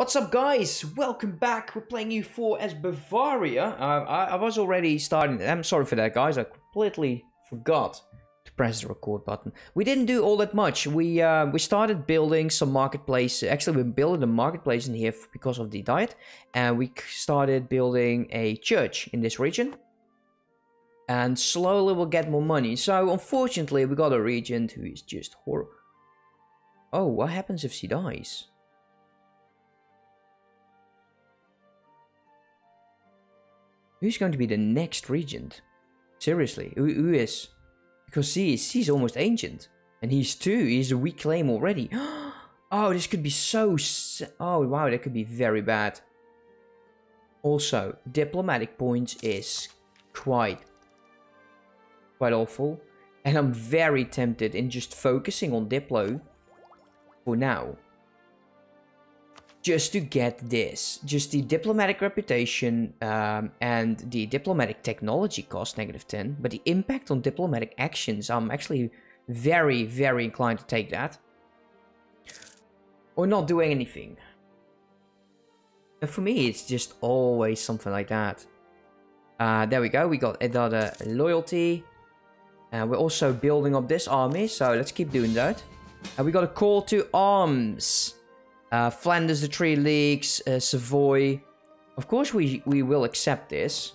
What's up, guys? Welcome back. We're playing U4 as Bavaria. I was already starting. I'm sorry for that, guys. I completely forgot to press the record button. We didn't do all that much. We started building some marketplace. Actually, we built a marketplace in here because of the diet. And we started building a church in this region. And slowly we'll get more money. So, unfortunately, we got a regent who is just horrible. Oh, what happens if she dies? Who's going to be the next regent? Seriously, who is? Because she's almost ancient. And he's too, he's a weak claim already. Oh, this could be so... Oh, wow, that could be very bad. Also, diplomatic points is quite awful. And I'm very tempted in just focusing on Diplo for now. Just to get this, just the diplomatic reputation and the diplomatic technology cost -10, but the impact on diplomatic actions, I'm actually very, very inclined to take that. Or not doing anything. And for me, it's just always something like that. There we go, we got another loyalty. We're also building up this army, so let's keep doing that. And we got a call to arms. Flanders, the Three Leagues, Savoy. Of course we will accept this.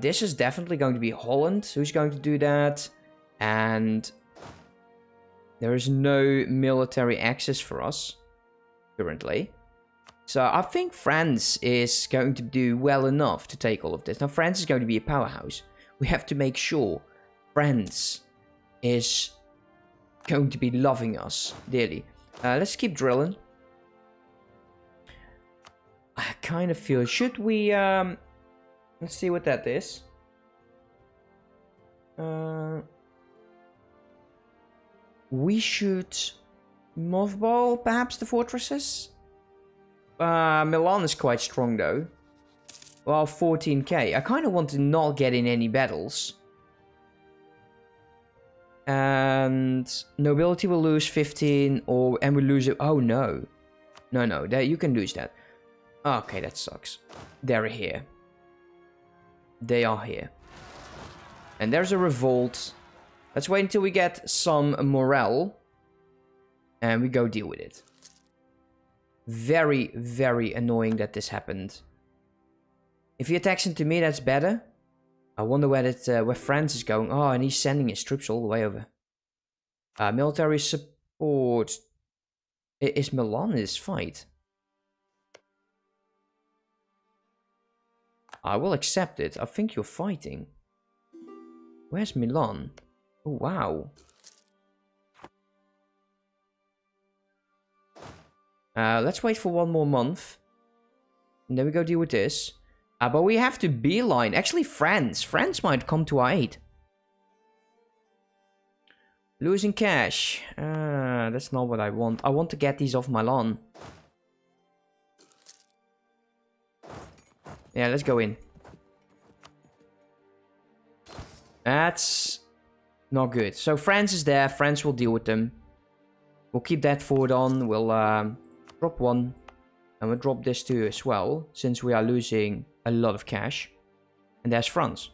This is definitely going to be Holland who's going to do that. And there is no military access for us currently. So I think France is going to do well enough to take all of this. Now France is going to be a powerhouse. We have to make sure France is going to be loving us dearly. Let's keep drilling. I kind of feel, should we let's see what that is. We should mothball perhaps the fortresses. Milan is quite strong though. Well, 14k. I kind of want to not get in any battles. And nobility will lose 15, and we lose it. Oh no, no, that you can lose that. Okay, that sucks. They're here. They are here. And there's a revolt. Let's wait until we get some morale, and we go deal with it. Very, very annoying that this happened. If he attacks into me, that's better. I wonder where France is going. Oh, and he's sending his troops all the way over. Military support. Is Milan in this fight? I will accept it. I think you're fighting. Where's Milan? Oh, wow. Let's wait for one more month. And then we go deal with this. But we have to beeline. Actually, France. France might come to our aid. Losing cash. That's not what I want. I want to get these off my lawn. Yeah, let's go in. That's not good. So France is there. France will deal with them. We'll keep that forward on. We'll drop one. And we'll drop this too as well. Since we are losing a lot of cash. And there's France.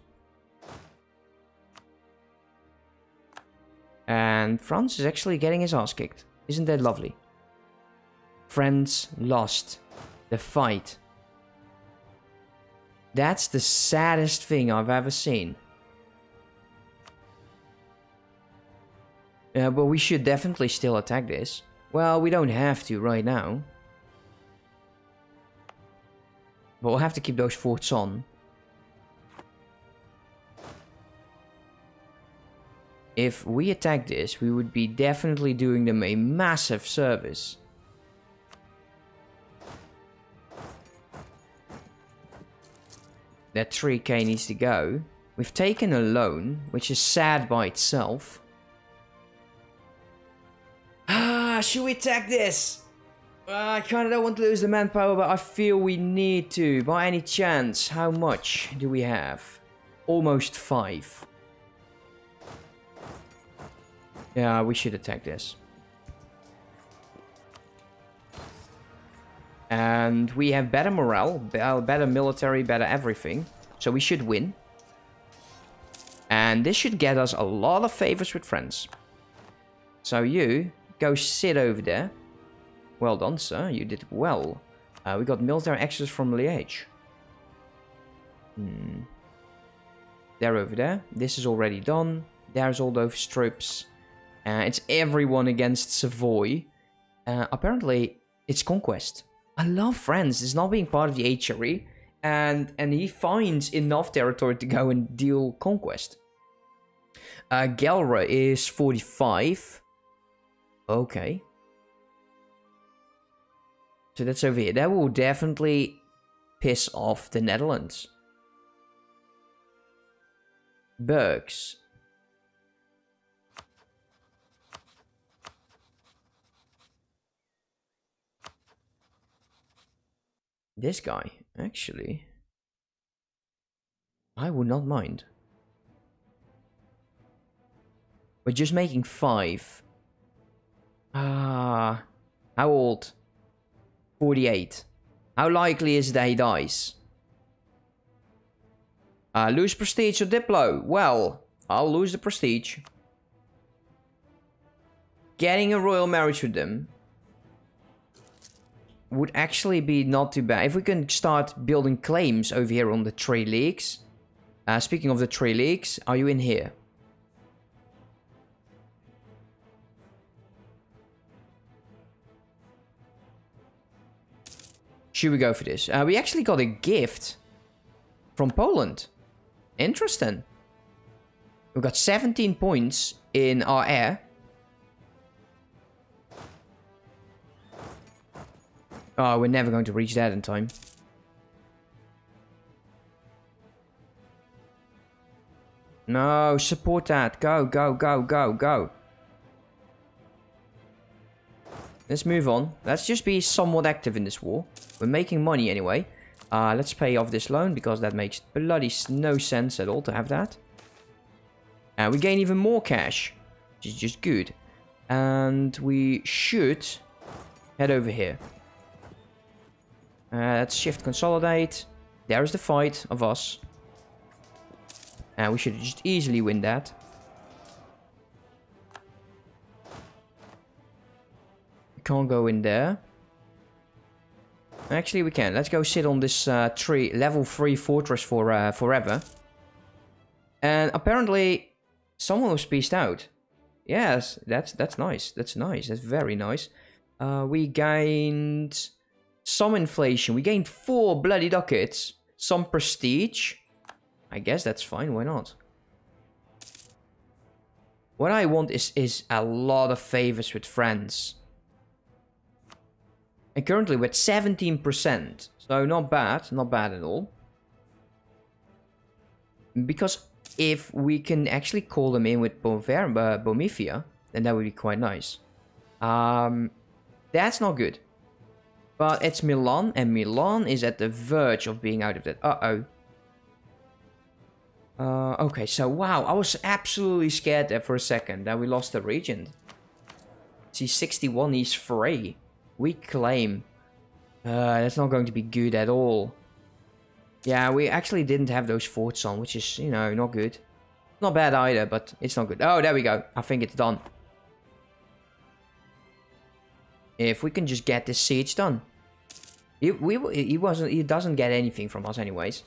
And France is actually getting his ass kicked. Isn't that lovely? France lost the fight. That's the saddest thing I've ever seen. But we should definitely still attack this. Well, we don't have to right now. But we'll have to keep those forts on. If we attack this, we would be definitely doing them a massive service. That 3k needs to go. We've taken a loan, which is sad by itself. Should we attack this? I kind of don't want to lose the manpower, but I feel we need to. By any chance, how much do we have? Almost 5. Yeah, we should attack this. And we have better morale, better military, better everything. So we should win. And this should get us a lot of favors with France. So you go sit over there. Well done, sir. You did well. We got military access from Liège. They're over there. This is already done. There's all those strips. It's everyone against Savoy. Apparently, it's conquest. I love France. It's not being part of the HRE. And he finds enough territory to go and deal conquest. Gelre is 45. Okay. So that's over here. That will definitely piss off the Netherlands. Burgs. This guy, actually, I would not mind. We're just making 5. Ah, how old? 48. How likely is it that he dies? Lose prestige or diplo? Well, I'll lose the prestige. Getting a royal marriage with them would actually be not too bad. If we can start building claims over here on the 3 Leagues. Speaking of the 3 Leagues, are you in here? Should we go for this? We actually got a gift from Poland. Interesting. We've got 17 points in our air. Oh, we're never going to reach that in time. No, support that. Go, go, go, go, go. Let's move on. Let's just be somewhat active in this war. We're making money anyway. Let's pay off this loan because that makes bloody no sense at all to have that. And we gain even more cash, which is just good. And we should head over here. Let's shift consolidate. There is the fight of us. And we should just easily win that. Can't go in there. Actually, we can. Let's go sit on this tree, level 3 fortress for forever. And apparently, someone was pieced out. Yes, that's nice. That's nice. That's very nice. We gained some inflation. We gained 4 bloody ducats. Some prestige. I guess that's fine. Why not? What I want is a lot of favors with friends. And currently we're at 17%. So not bad. Not bad at all. Because if we can actually call them in with Bohemia, then that would be quite nice. That's not good. But it's Milan. And Milan is at the verge of being out of that. Uh-oh. Okay, so wow. I was absolutely scared there for a second that we lost the regent. See, 61, he's free. We claim. That's not going to be good at all. Yeah, we actually didn't have those forts on, which is, you know, not good. Not bad either, but it's not good. Oh, there we go. I think it's done. If we can just get this siege done. He doesn't get anything from us anyways.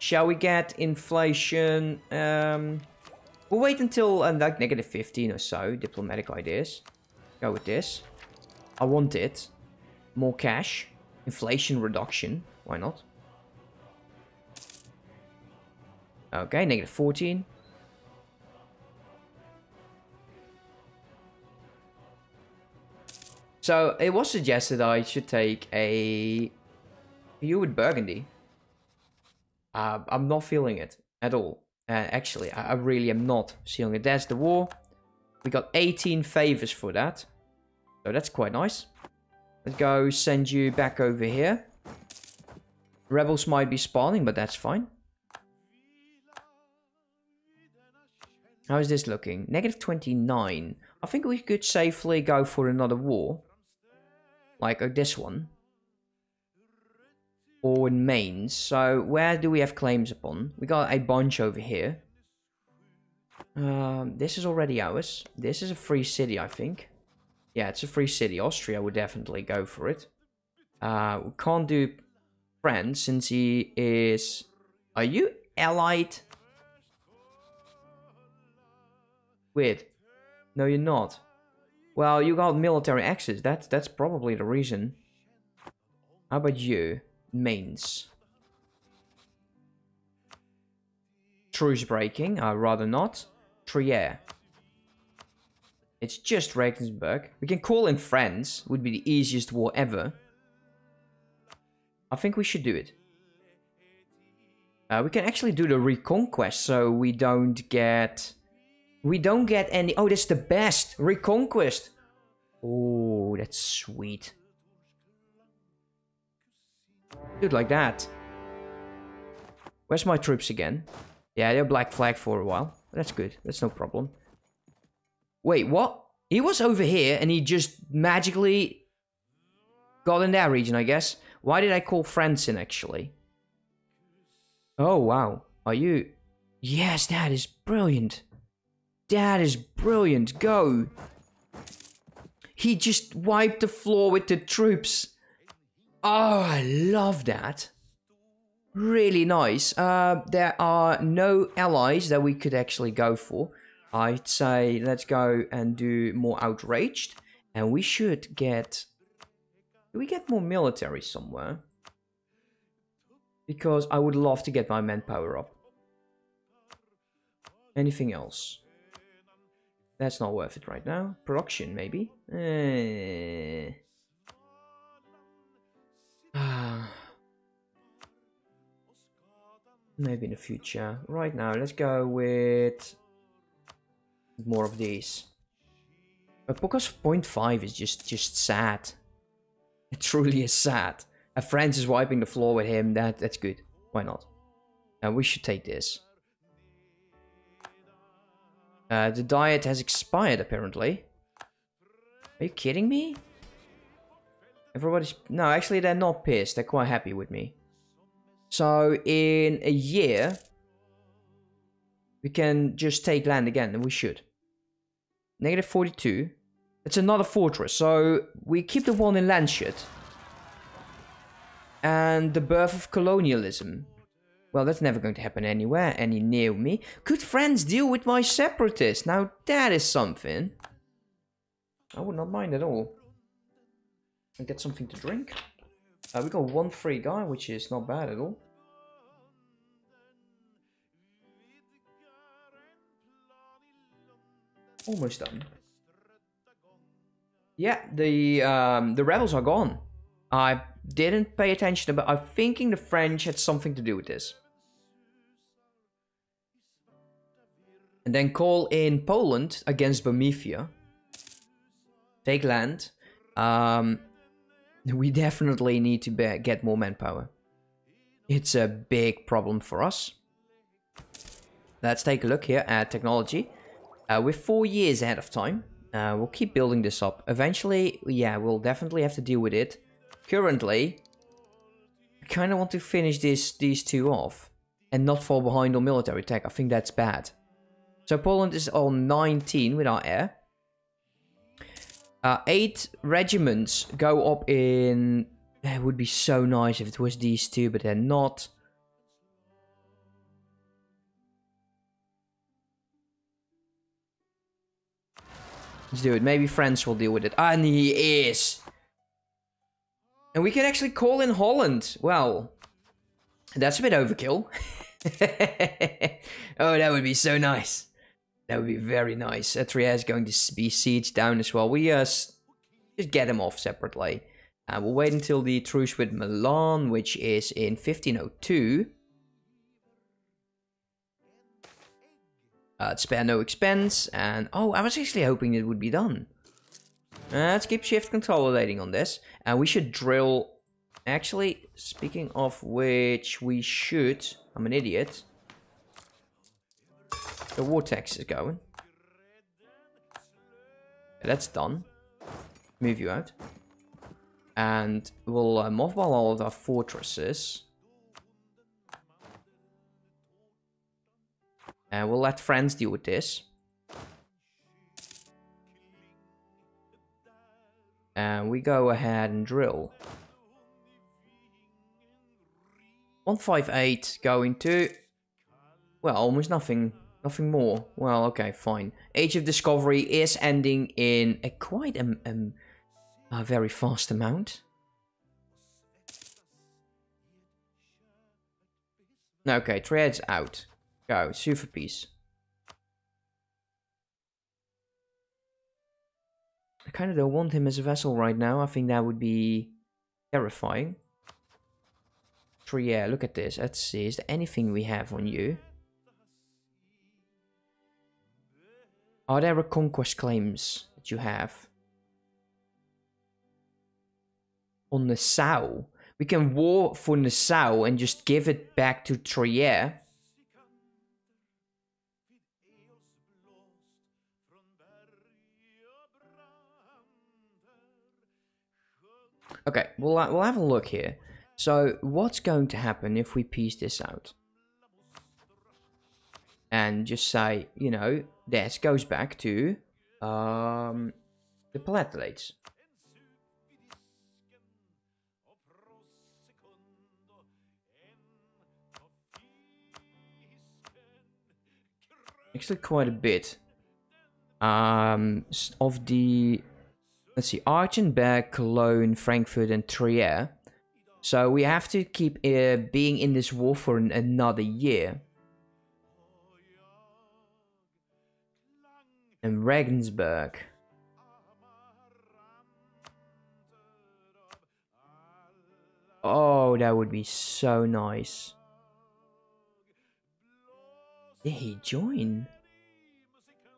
Shall we get inflation? We'll wait until like negative 15 or so. Diplomatic ideas. Go with this. I want it. More cash. Inflation reduction. Why not? Okay, negative 14. So, it was suggested I should take a feud with Burgundy. I'm not feeling it at all. Actually, I really am not feeling it. There's the war. We got 18 favors for that. So that's quite nice. Let's go send you back over here. Rebels might be spawning, but that's fine. How is this looking? Negative 29. I think we could safely go for another war. Like this one. or in Mainz. So where do we have claims upon? We got a bunch over here. This is already ours. This is a free city, I think. Yeah, it's a free city. Austria would definitely go for it. We can't do France since he is... Are you allied? Weird. No, you're not. Well, you got military access. That's probably the reason. How about you? Mainz. Truce breaking. I'd rather not. Trier. It's just Regensburg. We can call in France. Would be the easiest war ever. I think we should do it. We can actually do the reconquest so we don't get... We don't get any... Oh, that's the best! Reconquest! Oh, that's sweet. Dude, like that. Where's my troops again? Yeah, they're black flag for a while. That's good. That's no problem. Wait, what? He was over here and he just magically... got in that region, I guess. Why did I call France in, actually? Oh, wow. Are you... Yes, that is brilliant. That is brilliant. Go. He just wiped the floor with the troops. Oh, I love that. Really nice. There are no allies that we could actually go for. I'd say let's go and do more outraged. And we should get... Do we get more military somewhere? Because I would love to get my manpower up. Anything else? That's not worth it right now. Production, maybe? Maybe in the future. Right now, let's go with more of these. But because 0.5 is just sad. It truly is sad. France is wiping the floor with him. That's good. Why not? And we should take this. The diet has expired, apparently. Are you kidding me? Everybody's... No, actually, they're not pissed. They're quite happy with me. So, in a year... We can just take land again, and we should. Negative 42. It's another fortress, so we keep the one in Landshut. And the birth of colonialism. Well, that's never going to happen anywhere, any near me. Could France deal with my separatists? Now that is something. I would not mind at all. I'll get something to drink. We got one free guy, which is not bad at all. Almost done. Yeah, the rebels are gone. I didn't pay attention, but I'm thinking the French had something to do with this. And then call in Poland against Bohemia. Take land. We definitely need to get more manpower. It's a big problem for us. Let's take a look here at technology. We're 4 years ahead of time. We'll keep building this up. Eventually, yeah, we'll definitely have to deal with it. Currently, I kind of want to finish these two off and not fall behind on military tech. I think that's bad. So Poland is on 19 with our air. 8 regiments go up in... It would be so nice if it was these two, but they're not. Let's do it. Maybe France will deal with it. And he is... And we can actually call in Holland. Well, that's a bit overkill. Oh, that would be so nice. That would be very nice. Trier is going to be sieged down as well. We just get him off separately. We'll wait until the truce with Milan, which is in 1502. Spare no expense. And oh, I was actually hoping it would be done. Let's keep shift consolidating on this. And we should drill... Actually, speaking of which, we should... I'm an idiot. The war tax is going. Yeah, that's done. Move you out. and we'll mothball all of our fortresses. And we'll let France deal with this. And we go ahead and drill. 158 going to... well, almost nothing. Nothing more. Well, okay, fine. Age of Discovery is ending in a quite a very fast amount. Okay, Trier's out. Go, super piece. I kind of don't want him as a vessel right now. I think that would be terrifying. Trier, look at this. Let's see, is there anything we have on you? Are there reconquest claims that you have? On Nassau? We can war for Nassau and just give it back to Trier. Okay, we'll have a look here. So, what's going to happen if we piece this out? And just say, you know, this goes back to the Palatinates. Actually, quite a bit of the... let's see, Archenberg, Cologne, Frankfurt and Trier. So we have to keep being in this war for another year. And Regensburg. Oh, that would be so nice. Did he join?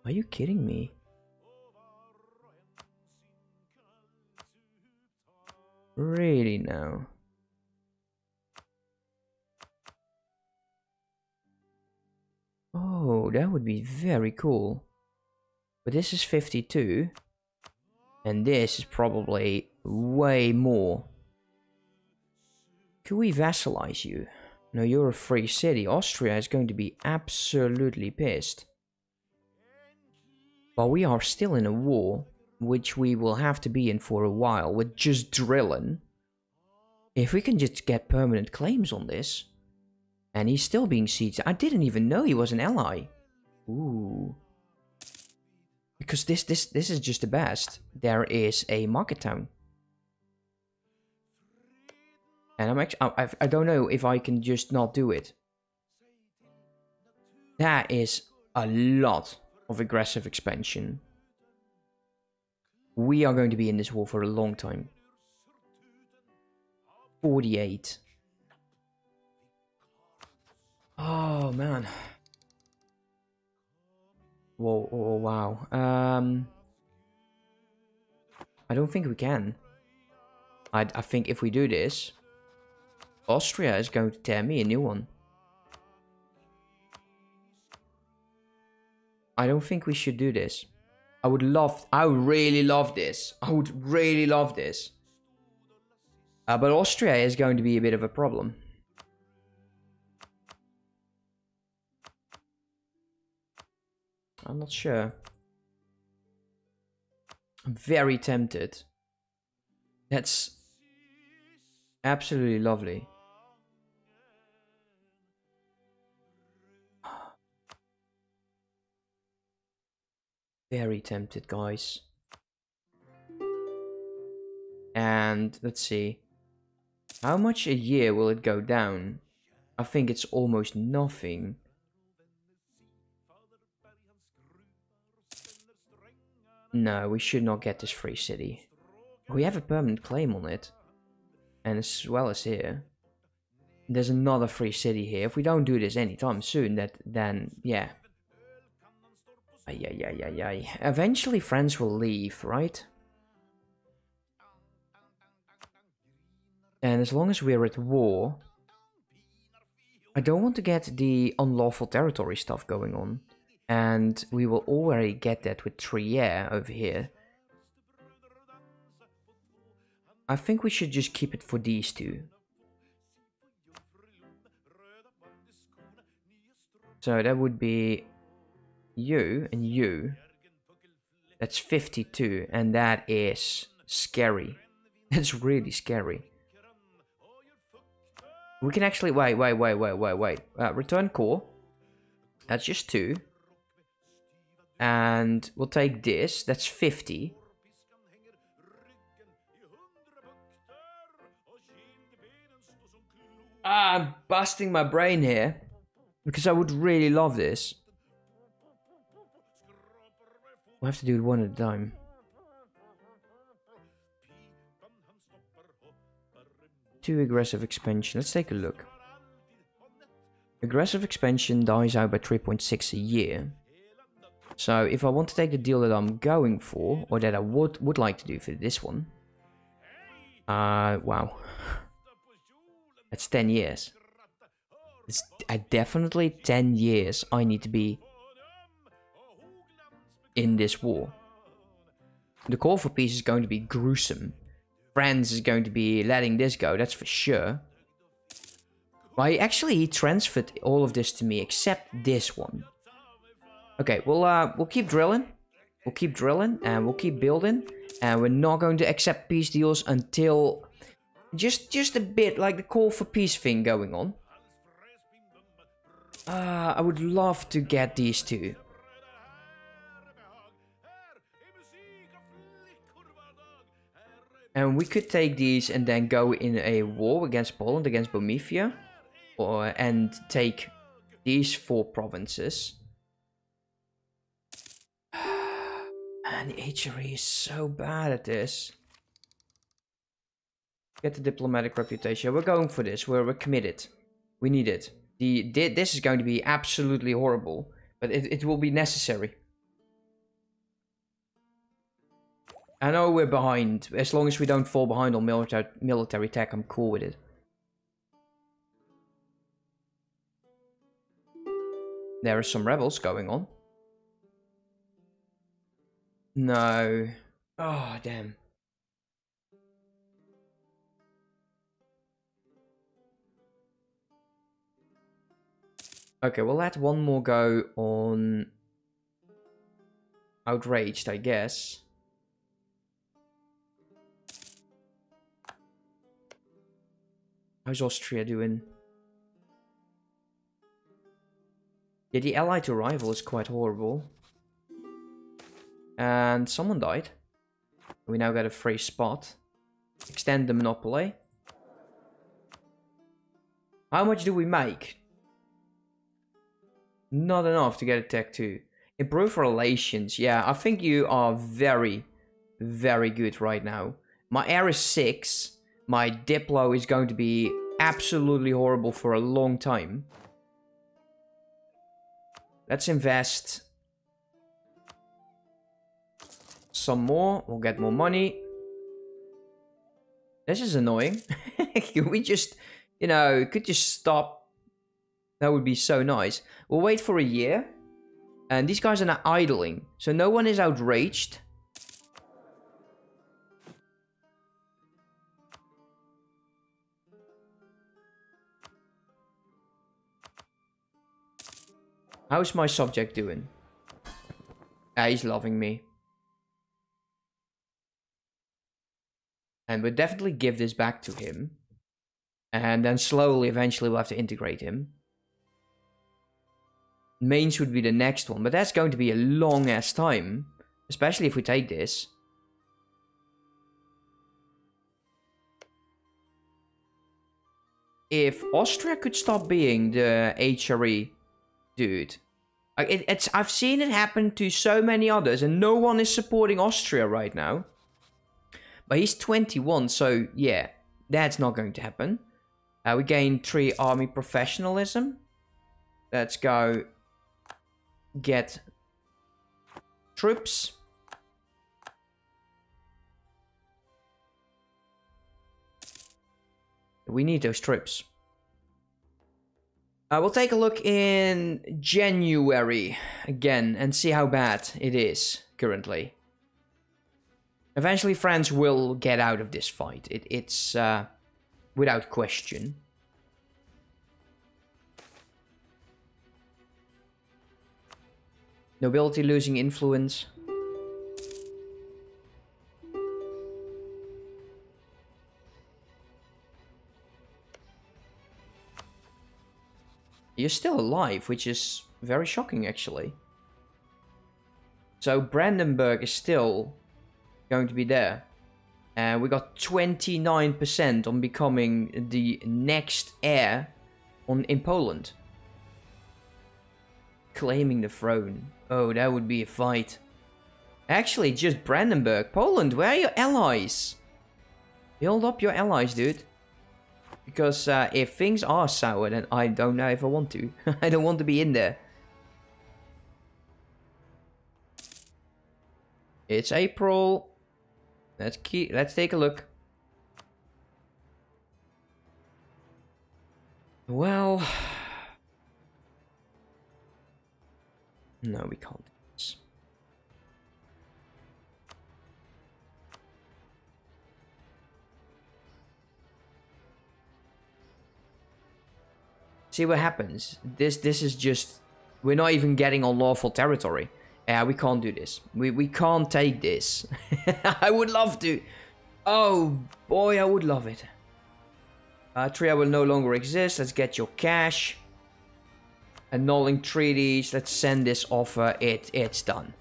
Are you kidding me? Really now. Oh, that would be very cool. But this is 52. And this is probably way more. Can we vassalize you? No, you're a free city. Austria is going to be absolutely pissed. But we are still in a war, which we will have to be in for a while. We're just drilling. If we can just get permanent claims on this. And he's still being sieged. I didn't even know he was an ally. Ooh. Because this is just the best. There is a market town. And I'm actually... I don't know if I can just not do it. That is a lot of aggressive expansion. We are going to be in this war for a long time. 48. Oh, man. Whoa, oh, wow. I don't think we can. I think if we do this, Austria is going to tear me a new one. I don't think we should do this. I would really love this. But Austria is going to be a bit of a problem. I'm not sure. I'm very tempted. That's absolutely lovely. Very tempted, guys. And let's see. How much a year will it go down? I think it's almost nothing. No, we should not get this free city. We have a permanent claim on it. And as well as here. There's another free city here. If we don't do this anytime soon, then yeah. Eventually France will leave, right? And as long as we're at war, I don't want to get the unlawful territory stuff going on. And we will already get that with Trier over here. I think we should just keep it for these two. So that would be you and you. That's 52, and that is scary. That's really scary. We can actually wait. Return core. That's just 2. And we'll take this. That's 50. Ah, I'm busting my brain here because I would really love this. We'll have to do it one at a time. Too aggressive expansion. Let's take a look. Aggressive expansion dies out by 3.6 a year. So if I want to take the deal that I'm going for, or that I would like to do for this one. Wow. That's 10 years. It's definitely 10 years I need to be in this war. The call for peace is going to be gruesome. France is going to be letting this go, that's for sure. Well, he transferred all of this to me, except this one. Okay, we'll keep drilling. We'll keep drilling, and we'll keep building. And we're not going to accept peace deals until... Just a bit, like the call for peace thing going on. I would love to get these two. And we could take these and then go in a war against Poland, against Bohemia, and take these 4 provinces. Man, the HRE is so bad at this. Get the diplomatic reputation. We're going for this. We're committed. We need it. This is going to be absolutely horrible, but it will be necessary. I know we're behind. As long as we don't fall behind on military tech, I'm cool with it. There are some rebels going on. No. Oh, damn. Okay, we'll let one more go on... Outraged, I guess. How's Austria doing? Yeah, the ally to rival is quite horrible. And someone died. We now got a free spot. Extend the monopoly. How much do we make? Not enough to get a tech 2. Improve relations. Yeah, I think you are very, very good right now. My air is 6. My Diplo is going to be absolutely horrible for a long time. Let's invest some more. We'll get more money. This is annoying. We just, you know, could just stop. That would be so nice. We'll wait for a year. And these guys are now idling. So no one is outraged. How's my subject doing? Ah, he's loving me. And we'll definitely give this back to him. And then slowly, eventually, we'll have to integrate him. Mainz would be the next one, but that's going to be a long-ass time. Especially if we take this. If Austria could stop being the HRE... Dude, I've seen it happen to so many others, and no one is supporting Austria right now. But he's 21, so yeah, that's not going to happen. We gain 3 army professionalism. Let's go get troops. We need those troops. We'll take a look in January again and see how bad it is currently. Eventually France will get out of this fight. It's without question. Nobility losing influence. You're still alive, which is very shocking, actually. So Brandenburg is still going to be there. We got 29% on becoming the next heir in Poland. Claiming the throne. Oh, that would be a fight. Actually, just Brandenburg. Poland, where are your allies? Build up your allies, dude. Because if things are sour, then I don't know if I want to. I don't want to be in there. It's April. Let's take a look. Well, no, we can't do this. See what happens. This is just, we're not even getting on lawful territory. Yeah, we can't do this. We can't take this. I would love to. Oh boy, I would love it. Trier will no longer exist. Let's get your cash. Annulling treaties. Let's send this offer. It's done.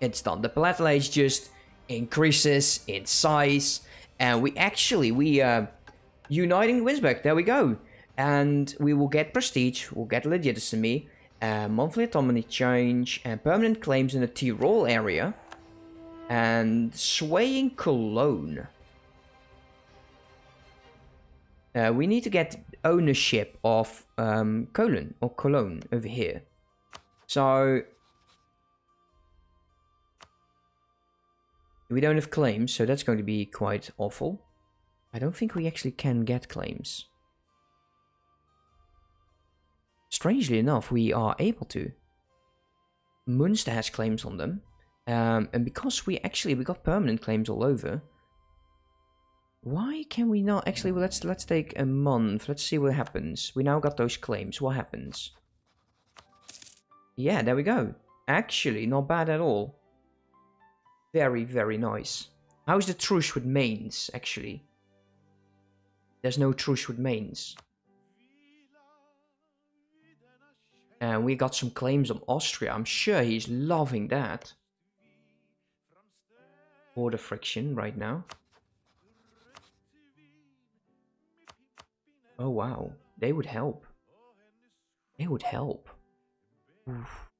It's done. The Palatinate just increases in size, and we uniting Winsberg. There we go, and we will get prestige. We'll get legitimacy. Monthly autonomy change and permanent claims in the Tyrol area and swaying Cologne. We need to get ownership of Cologne or Cologne over here. So we don't have claims, so that's going to be quite awful. I don't think we actually can get claims. Strangely enough, we are able to. Munster has claims on them. And because we got permanent claims all over. Why can we not? Actually, well, let's take a month. Let's see what happens. We now got those claims. What happens? Yeah, there we go. Actually, not bad at all. Very, very nice. How's the truce with Mainz, actually? There's no truce with Mainz. And we got some claims on Austria. I'm sure he's loving that. Border friction right now. Oh wow, they would help. They would help. Oof.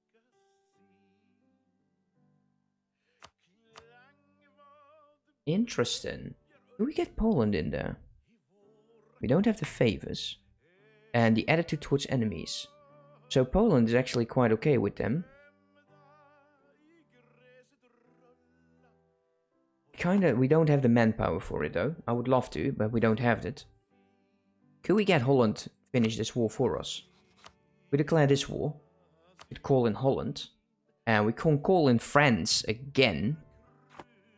Interesting. Do we get Poland in there? We don't have the favors. And the attitude towards enemies. So Poland is actually quite okay with them. Kinda, we don't have the manpower for it though. I would love to, but we don't have it. Could we get Holland to finish this war for us? We declare this war. We call in Holland. And we can call in France again.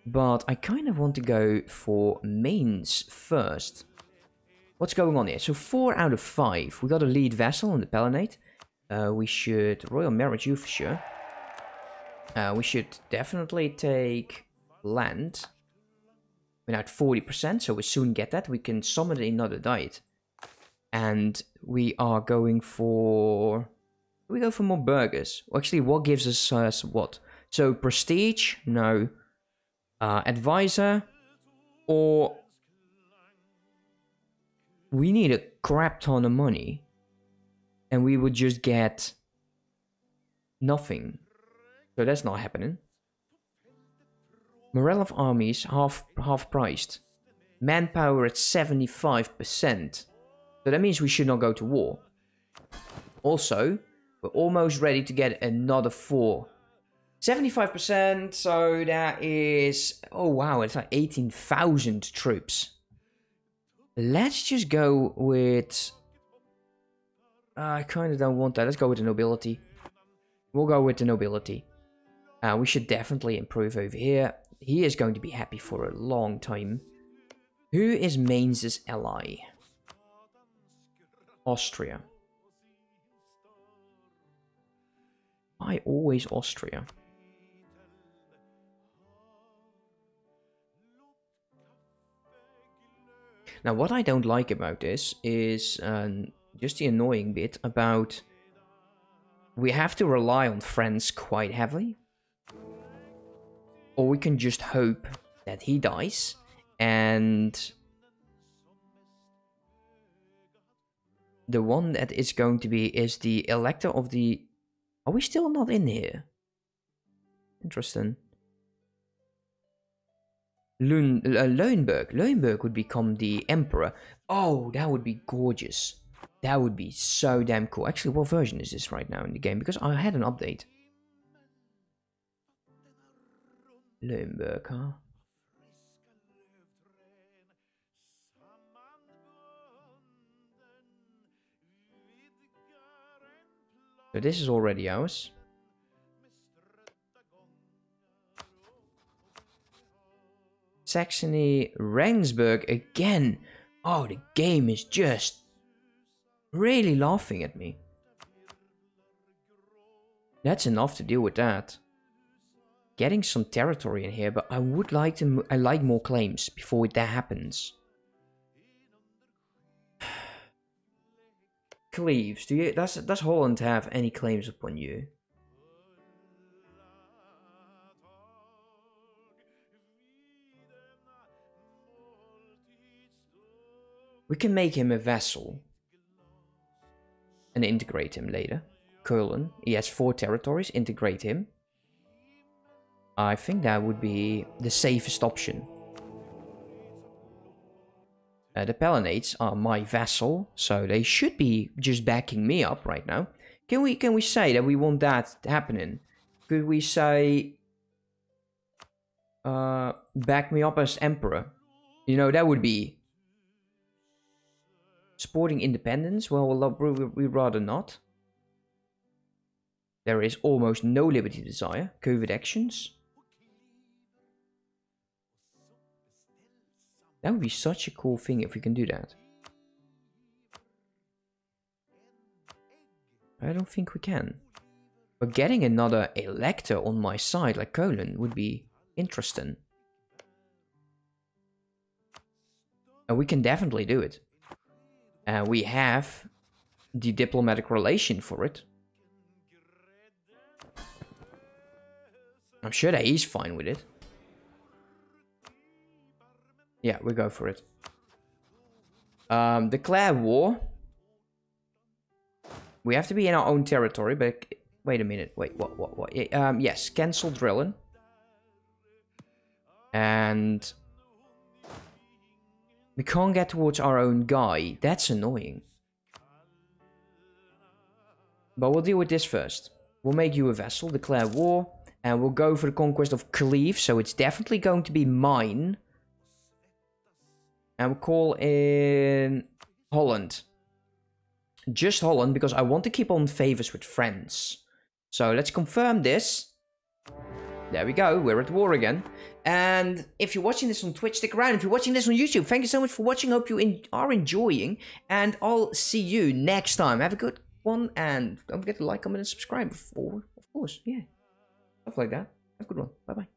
But I kind of want to go for Mainz first. What's going on here? So 4 out of 5. We got a lead vassal in the Palatinate. We should royal marriage you for sure. We should definitely take land. We're now at 40%, so we soon get that. We can summon another diet, and we are going for. We go for more burgers. Actually, what gives us what? So prestige, no. Advisor, or. We need a crap ton of money. And we would just get nothing. So that's not happening. Morale of armies half priced. Manpower at 75%. So that means we should not go to war. Also, we're almost ready to get another 4. 75%, so that is... Oh wow, it's like 18,000 troops. Let's just go with... I kind of don't want that. Let's go with the nobility. We'll go with the nobility. We should definitely improve over here. He is going to be happy for a long time. Who is Mainz's ally? Austria. I always Austria. Now, what I don't like about this is just the annoying bit about we have to rely on France quite heavily. Or we can just hope that he dies and the one that is going to be is the elector of the... Are we still not in here? Interesting. Lauenburg. Lauenburg would become the emperor. Oh, that would be gorgeous. That would be so damn cool. Actually, what version is this right now in the game? Because I had an update. Lemberg, huh? So this is already ours. Saxony-Rensburg again. Oh, the game is just really laughing at me. That's enough to deal with that. Getting some territory in here, but I would like to. I like more claims before that happens. Cleves, do you? Does Holland have any claims upon you? We can make him a vassal. And integrate him later. Curlan, he has 4 territories, integrate him. I think that would be the safest option. The Palatines are my vassal, so they should be just backing me up right now. Can we say that we want that happening? Could we say... back me up as emperor? You know, that would be... Supporting independence? Well, we'd rather not. There is almost no liberty desire. COVID actions. That would be such a cool thing if we can do that. I don't think we can. But getting another elector on my side like Cologne would be interesting. And we can definitely do it. We have the diplomatic relation for it. I'm sure that he's fine with it. Yeah, we go for it. The Cleves War. We have to be in our own territory, but... Wait a minute. Wait, what? Yes, cancel drilling. And... We can't get towards our own guy. That's annoying. But we'll deal with this first. We'll make you a vassal, declare war, and we'll go for the conquest of Cleves, so it's definitely going to be mine. And we'll call in Holland. Just Holland, because I want to keep on favors with France. So let's confirm this. There we go, we're at war again. And if you're watching this on Twitch, stick around. If you're watching this on YouTube, thank you so much for watching. Hope you are enjoying. And I'll see you next time. Have a good one. And don't forget to like, comment, and subscribe. Of course, yeah. Stuff like that. Have a good one. Bye-bye.